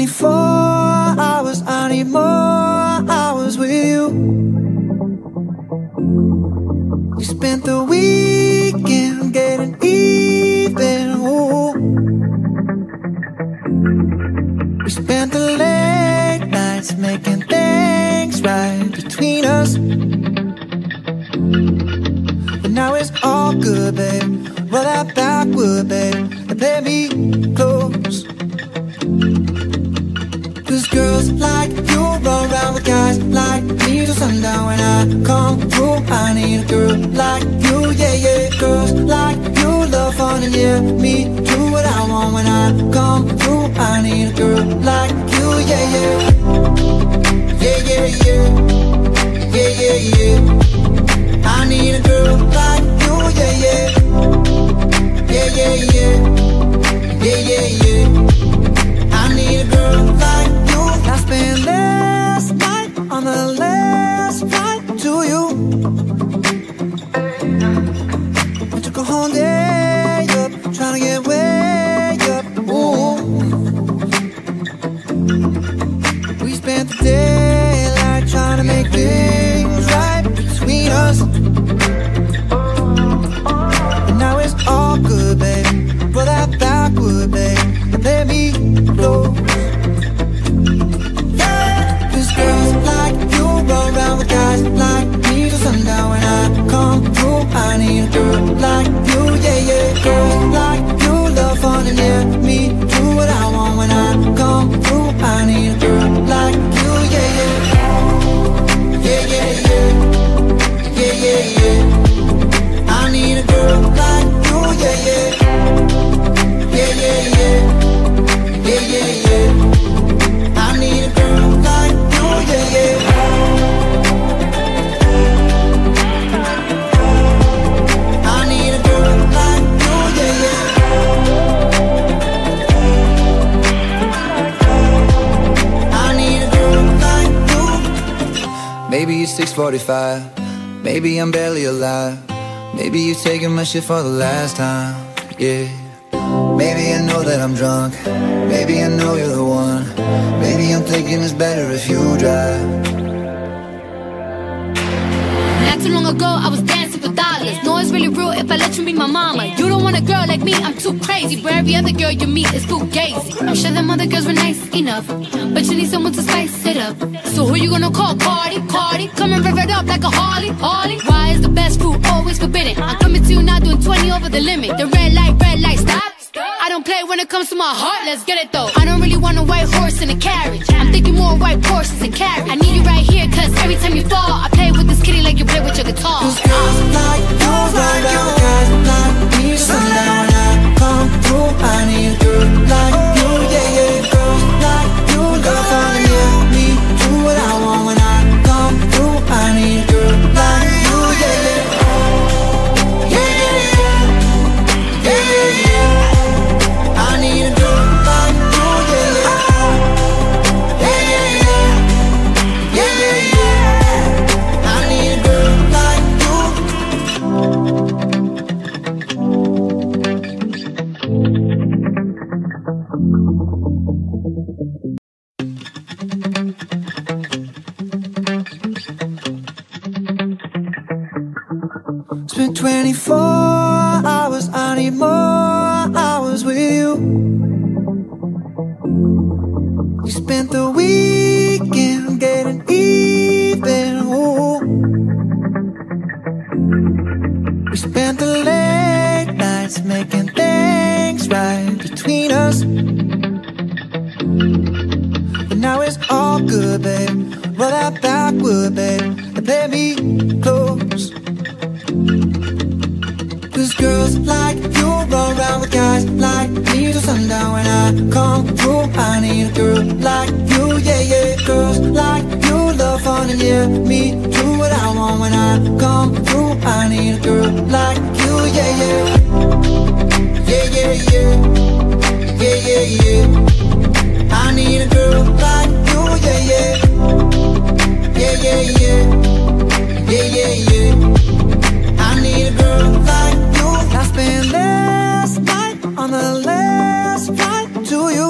24 hours, I need more hours with you. You spent the weekend getting even, ooh. We spent the late nights making things right between us. But now it's all good, babe. Roll that backward, babe, and play me close. Cause girls like you run around with guys like me till sundown. When I come through, I need a girl like you, yeah, yeah. Girls like you love fun and yeah, me do what I want. When I come through, I need a girl like you, yeah, yeah. Yeah, yeah, yeah. Yeah, yeah, yeah. I need a girl like you, yeah, yeah. Yeah, yeah, yeah. Yeah, yeah, yeah. I need a girl like you. I spent last night on the last flight to you. I took a whole day up, trying to get way up, ooh. We spent the daylight trying to make things right between us. And now it's all good, baby. Roll that backward, baby, and let me blow. Girls like you run around with guys like me till sundown. When I come through, I need a girl like you, yeah, yeah. Girls like you love fun and yeah, me do what I want. When I come through, I need a girl like you, yeah, yeah. Yeah, yeah, yeah. Yeah, yeah, yeah. I need a girl like you, yeah, yeah. Yeah, yeah, yeah. Yeah, yeah, yeah. I need a girl like you. Yeah, yeah. I need a girl like you, yeah, yeah. I need a girl like you. Maybe it's 6:45, maybe I'm barely alive. Maybe you're taking my shit for the last time, yeah. Maybe I know that I'm drunk, maybe I know you're the one. Maybe I'm thinking it's better if you drive. Not too long ago, I was dancing for dollars. No, it's really rude if I let you meet my mama. You don't want a girl like me, I'm too crazy. But every other girl you meet is too gazy. I'm sure them other girls were nice enough, but you need someone to spice it up. So who you gonna call? Cardi, Cardi. Come and rev it up like a Harley, Harley. Why is the best food always forbidden? I'm coming to you now doing 20 over the limit. The red light, stop. I don't play when it comes to my heart, let's get it though. I don't really want a white horse in a carriage. I'm thinking more white horses and carriage. I need you right here, cause every time you fall, I play with this kitty like you play with your guitar. Those girls like those like you, guys like me. So now when I come through, I need a girl like you, yeah, yeah. Girls like you, love fun, yeah. Me do what I want. When I come through, I need a girl like you, yeah, yeah. Spent 24 hours, I need more hours with you. You spent the weekend getting even, ooh. We spent the late nights making things right between us. But now it's all good, babe. Roll that backward, babe, and play me close. Cause girls like you run around with guys like me till sundown. When I come through, I need a girl like you, yeah, yeah. Girls like you love fun and yeah, me do what I want. When I come through, I need a girl like you, yeah, yeah. Yeah, yeah, yeah. Yeah, yeah, yeah. I need a girl like you, yeah, yeah. Yeah, yeah, yeah. Yeah, yeah, yeah. I need a girl like you. I spent last night on the last flight to you.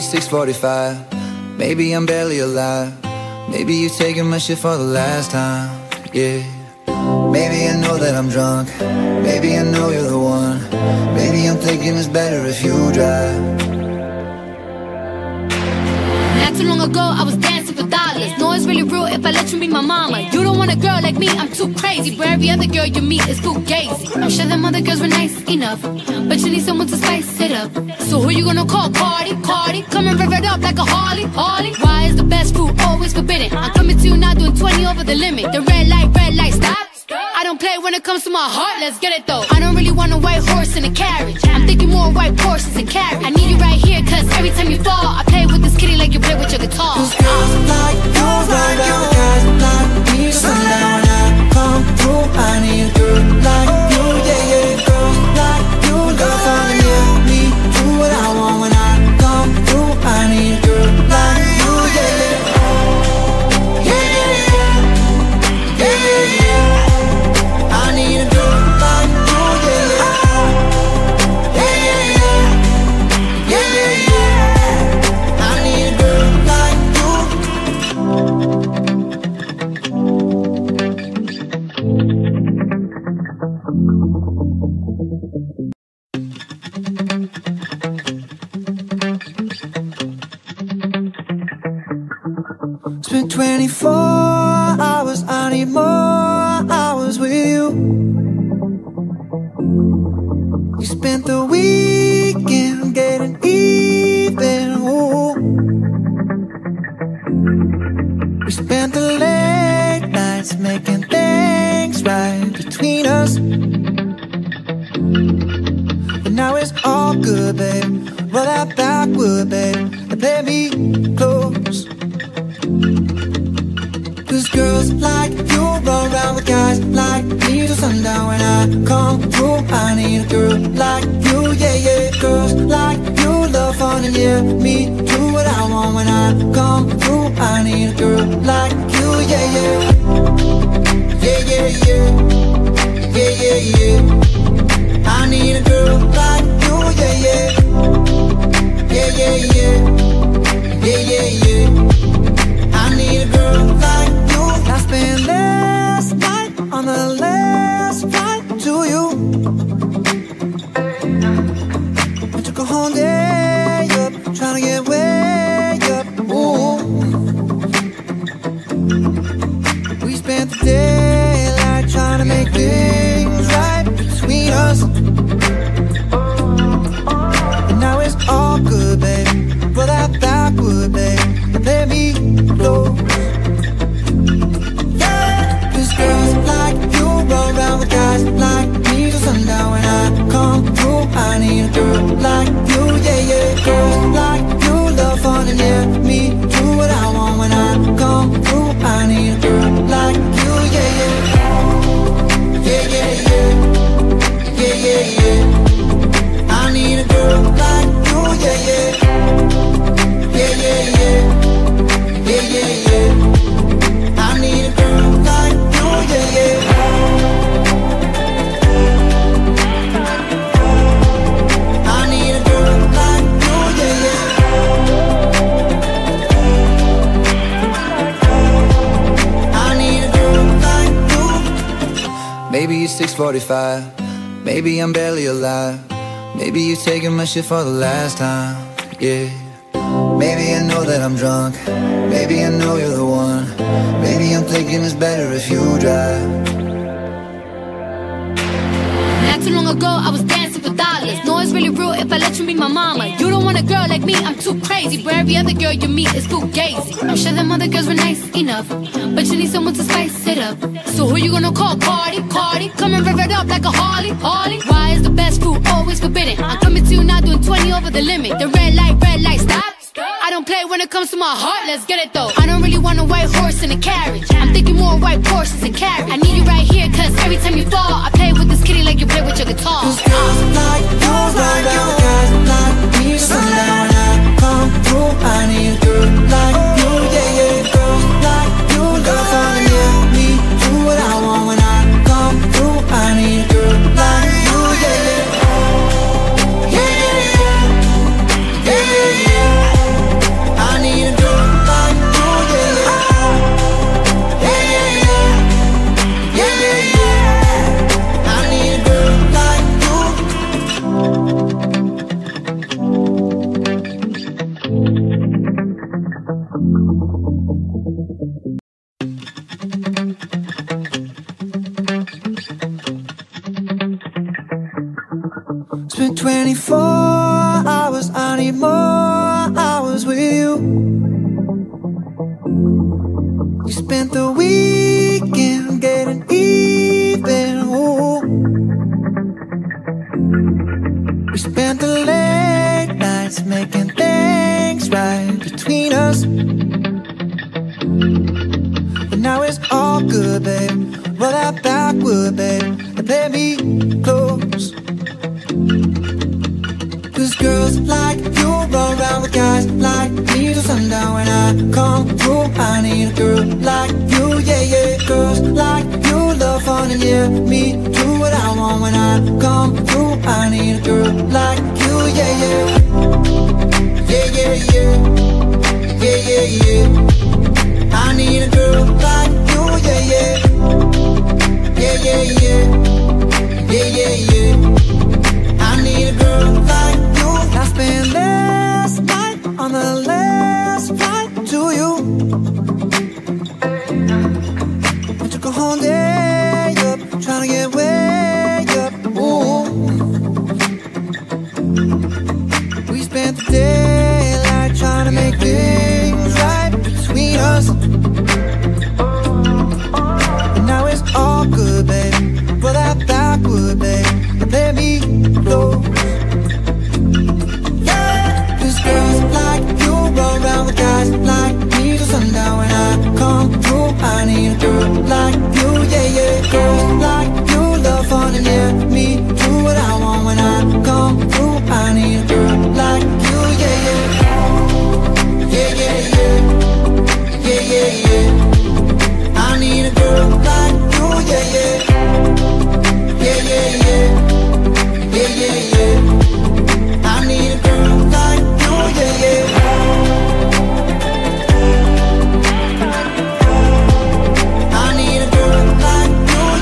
you 6:45. Maybe I'm barely alive. Maybe you taking my shit for the last time. Yeah. Maybe I know that I'm drunk. Maybe I know you're the one. Maybe I'm thinking it's better if you drive. Not too long ago, I was dancing for dollars. No, it's really rude if I let you be my mama. You don't want a girl like me, I'm too crazy. But every other girl you meet is fugazi. I'm sure them other girls were nice enough, but you need someone to spice it up. So who you gonna call? Cardi, Cardi. Coming rev it up like a Harley, Harley. Why is the best food always forbidden? I'm coming to you now doing 20 over the limit. The red light, stop. I don't play when it comes to my heart, let's get it though. I don't really want a white horse and a carriage. I'm thinking more white Porsches and carriage. I need you right here, cause every time you fall, I play with this kitty like you play with your guitar. Those girls like you, guys like me. So now when I come through, I need a girl like you, yeah, yeah. Girls like you, girls like me. Me, do what I want when I come through, I need a girl like you, yeah, yeah. Yeah, yeah, yeah, yeah, yeah, yeah. It's been 24 hours, I need more hours with you. You spent the weekend getting even, ooh. We spent the late nights making things right between us. But now it's all good, babe. Roll that backward, babe, and let me close. Cause girls like you run around with guys like me till sundown. When I come through, I need a girl like you, yeah, yeah. Girls like you love fun and yeah, me do what I want. When I come through, I need a girl like you, yeah, yeah. Yeah, yeah, yeah. Yeah, yeah, yeah. I need a girl like you, yeah, yeah. Yeah, yeah, yeah. Yeah, yeah, yeah. I need a girl like you. I spent last night on the last flight to you. I took a whole day up, trying to get way up, ooh. We spent the daylight trying to make things right between us. And now it's all good, baby. Roll that backward, baby, and let me blow. Girls like you run around with guys like me till sundown. When I come through, I need a girl like you, yeah, yeah. Girls like you love fun and yeah, me do what I want. When I come through, I need a girl like you, yeah, yeah. Yeah, yeah, yeah. Yeah, yeah, yeah. I need a girl like you, yeah, yeah. Yeah, yeah, yeah. Yeah, yeah, yeah. I need a girl like you. Yeah, yeah. I need a girl like you, yeah, yeah. I need a girl like you. Maybe it's 6:45. Maybe I'm barely alive. Maybe you're taking my shit for the last time. Yeah. Maybe I know that I'm drunk. Maybe I know you're the one. Maybe I'm thinking it's better if you drive. Not too long ago, I was dancing for dollars. No, it's really rude if I let you be my mama. You don't want a girl like me, I'm too crazy. But every other girl you meet is fugazi. I'm sure them other girls were nice enough, but you need someone to spice it up. So who you gonna call? Cardi, Cardi. Coming rev it up like a Harley, Harley. Why is the best food always forbidden? I'm coming to you now doing 20 over the limit. The red light, stop. I don't play when it comes to my heart, let's get it though. I don't really want a white horse and a carriage. I'm thinking more white Porsches and carriage. I need you right here, cause every time you fall, I play with this kitty like you play with your guitar. Cause girls like you, like you, guys like me. So now when I come through, I need a girl like you, yeah, yeah. Girls like you, girls like me. Do what I want when I come through, I need a girl like you, yeah, yeah. Yeah, yeah, yeah. Yeah, yeah, yeah. It's been 24 hours, I need more hours with you. You spent the weekend getting even, ooh. We spent the late nights making things right between us. But now it's all good, babe. Roll that backward, babe, and play me close. Cause girls like you run around with guys like me till sundown. When I come through, I need a girl like you, yeah, yeah. Girls like you love fun and yeah, me do what I want. When I come through, I need a girl like you, yeah, yeah. Yeah, yeah, yeah. Yeah, yeah, yeah. I need a girl like you, yeah, yeah. Yeah, yeah, yeah. Yeah, yeah, yeah. I need a girl like you. I spent last night on the last flight to you. I took a whole day up, trying to get way up, ooh. We spent the daylight trying to make things right between us. And now it's all good, baby. Roll that backward, baby, and play me low. Girls like you run around with guys like me till sundown. When I come through, I need a girl like you, yeah, yeah. Girls like you love fun and yeah, me do what I want. When I come through, I need a girl like you, yeah, yeah. Yeah, yeah, yeah. Yeah, yeah, yeah. I need a girl like you, yeah, yeah. Yeah, yeah, yeah. Yeah, yeah, yeah. I need a girl like you. Yeah, yeah. I need a girl like you, yeah, yeah. I need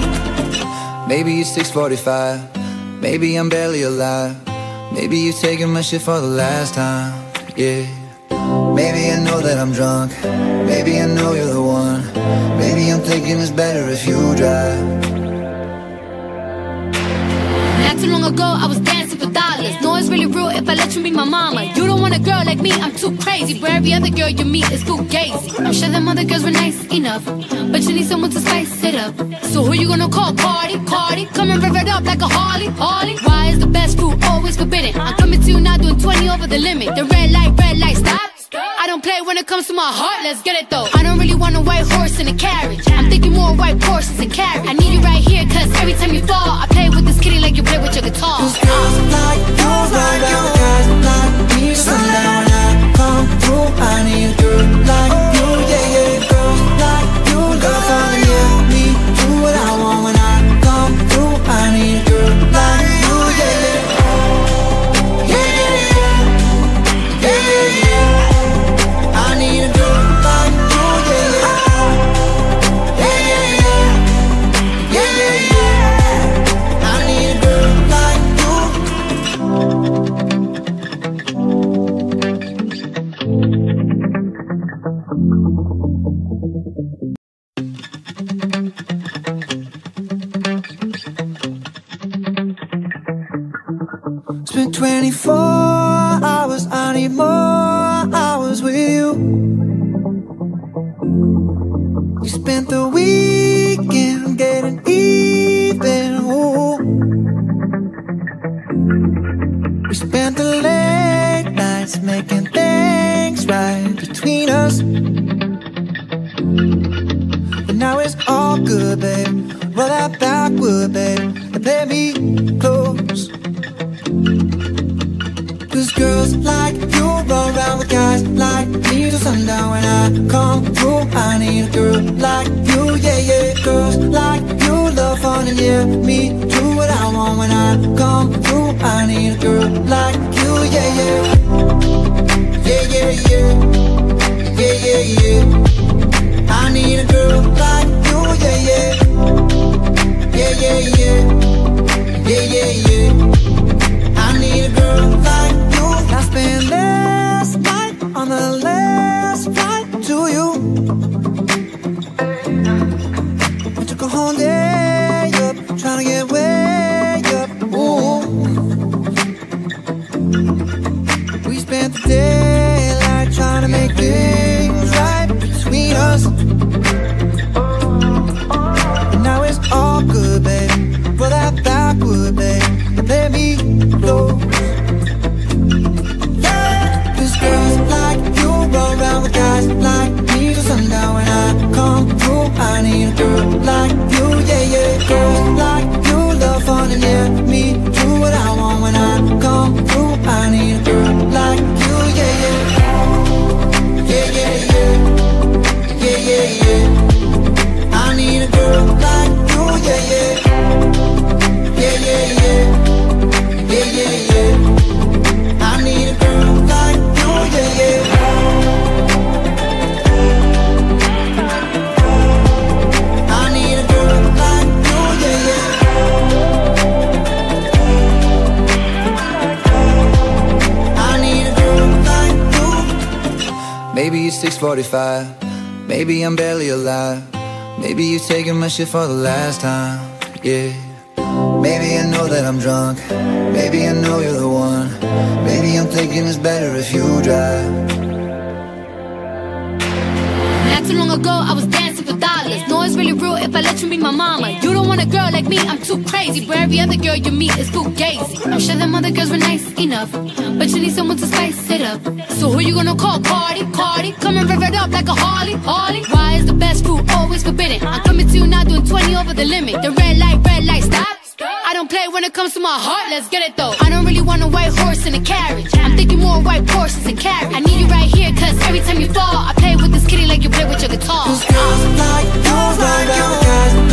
a girl like you. Maybe it's 6:45, maybe I'm barely alive. Maybe you're taking my shit for the last time, yeah. Maybe I know that I'm drunk, maybe I know you're the one. Maybe I'm thinking it's better if you drive. Not too long ago, I was dancing for dollars. No, it's really rude if I let you be my mama. You don't want a girl like me, I'm too crazy. But every other girl you meet is too gazy. I'm sure them other girls were nice enough, but you need someone to spice it up. So who you gonna call? Cardi, Cardi. Come and rev it up like a Harley, Harley. Why is the best food always forbidden? I'm coming to you now doing 20 over the limit. The red light, stop. I don't play when it comes to my heart, let's get it though. I don't really want a white horse and a carriage. I'm thinking more white Porsches and carriage. I need you right here, cause every time you fall, I play with this kitty like you play with your guitar. Those girls like those like you, guys like me. So now when I come through, I need a girl like you, yeah, yeah. Girls like you, love on yeah, me, do what I want. When I come through, I need a girl like you, yeah, yeah. It's been 24 hours, I need more hours with you. You spent the weekend getting even, ooh. We spent the late nights making things right between us. But now it's all good, babe. Roll that backward, babe, and play me close. Cause girls like you run around with guys like me till sundown. When I come through, I need a girl like you, yeah, yeah. Girls like you love fun and yeah, me do what I want. When I come through, I need a girl like you, yeah, yeah. Yeah, yeah, yeah. Yeah, yeah, yeah. I need a girl like you, yeah, yeah. Yeah, yeah, yeah. Yeah, yeah, yeah. I need a girl like you. I spent last night on the last flight to you. 6:45. Maybe I'm barely alive. Maybe you taking my shit for the last time. Yeah. Maybe I know that I'm drunk. Maybe I know you're the one. Maybe I'm thinking it's better if you drive. Not too long ago, I was dancing for dollars. No, it's really rude if I let you be my mama. You don't want a girl like me, I'm too crazy. But every other girl you meet is fugazi. I'm sure them other girls were nice enough, but you need someone to spice it up. So who you gonna call? Cardi, Cardi. Come and rev it up like a Harley, Harley. Why is the best food always forbidden? I'm coming to you now doing 20 over the limit. The red light, stop. I don't play when it comes to my heart, let's get it though. I don't really want a white horse and a carriage. I'm thinking more white Porsches and carriage. I need you right here, cause every time you fall, I play with this kitty like you play with your guitar. Cause girls like you, guys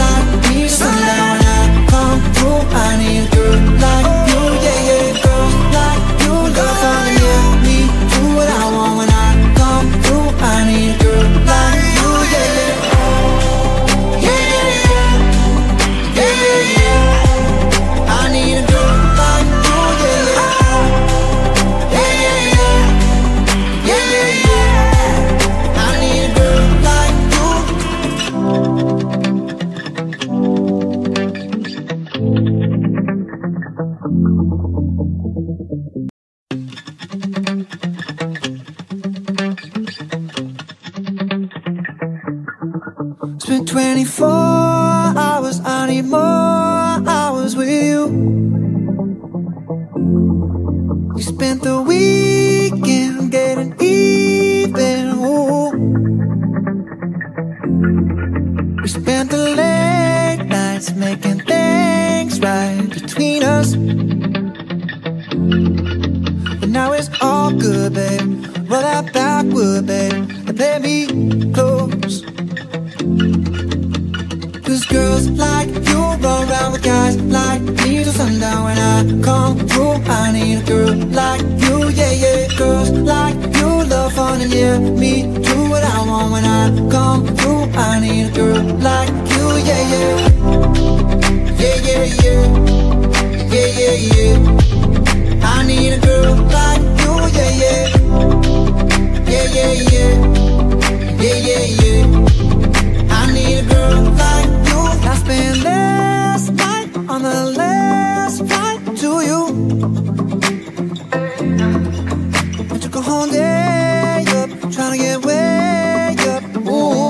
like me. So now when I come through, I need a girl like you, yeah, yeah. Girls like you, love how you let me do what I want. When I come through, I need a girl like you, yeah, yeah. Spent 24 hours, I need more hours with you. We spent the weekend getting even, ooh. We spent the late nights making things right between us. But now it's all good, babe. Roll that backward, babe, and let me close. Cause girls like you run around with guys like me till sundown. When I come through, I need a girl like you, yeah, yeah. Girls like you love fun and yeah, me do what I want. When I come through, I need a girl like you, yeah, yeah. Yeah, yeah, yeah. Yeah, yeah, yeah. I need a girl like you, yeah, yeah. Yeah, yeah, yeah. Yeah, yeah, yeah. I need a girl like you. I spent last night on the last flight to you. I took a whole day up, trying to get way up, ooh.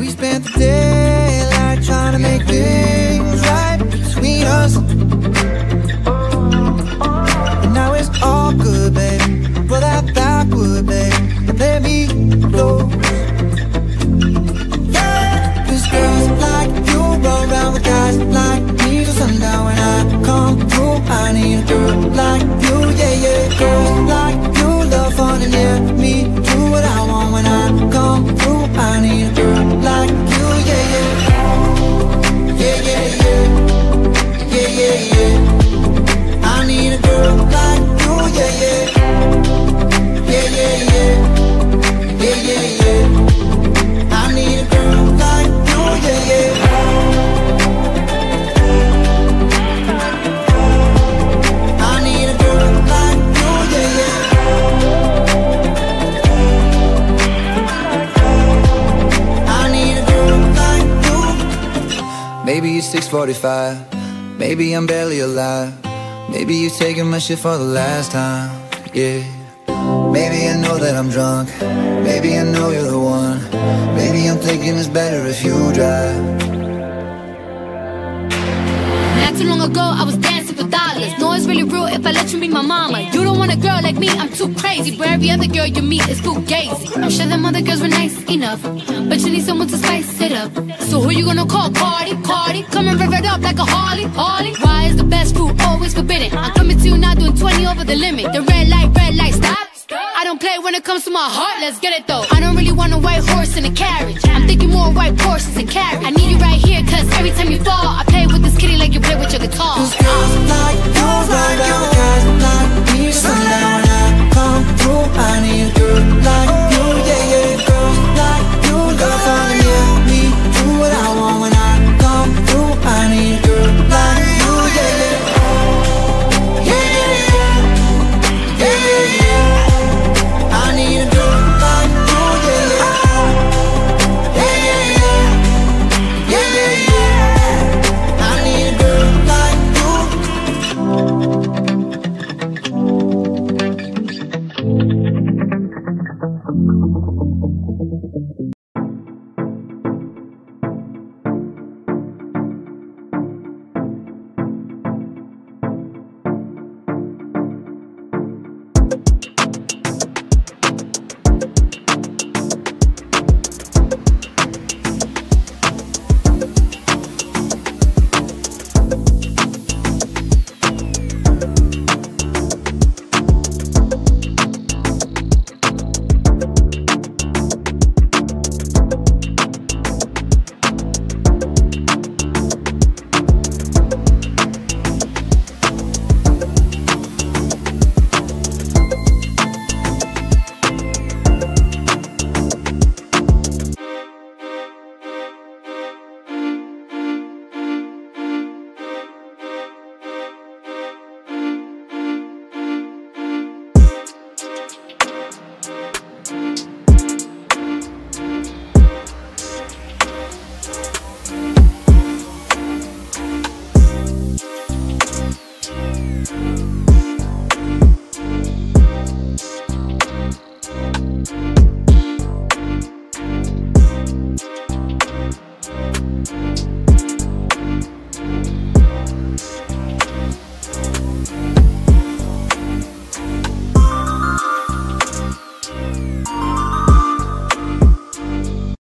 We spent the daylight trying to make things right between us. And now it's all good, baby. Roll that backward, baby, and let me blow. Girls like you run around with guys like me till sundown. When I come through, I need a girl like you, yeah, yeah. Girls like you love fun and yeah, me do what I want. When I come through, I need a girl like you, yeah, yeah. Yeah, yeah, yeah. Yeah, yeah, yeah. I need a girl like you, yeah, yeah. Yeah, yeah, yeah. Yeah, yeah, yeah. I need a girl like you. Yeah, yeah. I need a girl like you, yeah, yeah. I need a girl like you. Maybe it's 6:45. Maybe I'm barely alive. Maybe you're taking my shit for the last time, yeah. Maybe I know that I'm drunk. Maybe I know you're the one. Maybe I'm thinking it's better if you drive. Not too long ago, I was dancing for dollars. No, it's really rude if I let you be my mama. You don't want a girl like me, I'm too crazy. But every other girl you meet is fugazi. I'm sure them other girls were nice enough, but you need someone to spice it up. So who you gonna call? Cardi, Cardi. Come and rev it up like a Harley, Harley. Why is the best food always forbidden? I'm coming to you now doing 20 over the limit. The red light, stop. I don't play when it comes to my heart, let's get it though. I don't really want a white horse and a carriage. I'm thinking more white Porsches and carriage. I need you right here, cause every time you fall, I play with this kitty like you play with your guitar. Cause girls like you, guys like me. So now when I come through, I need a girl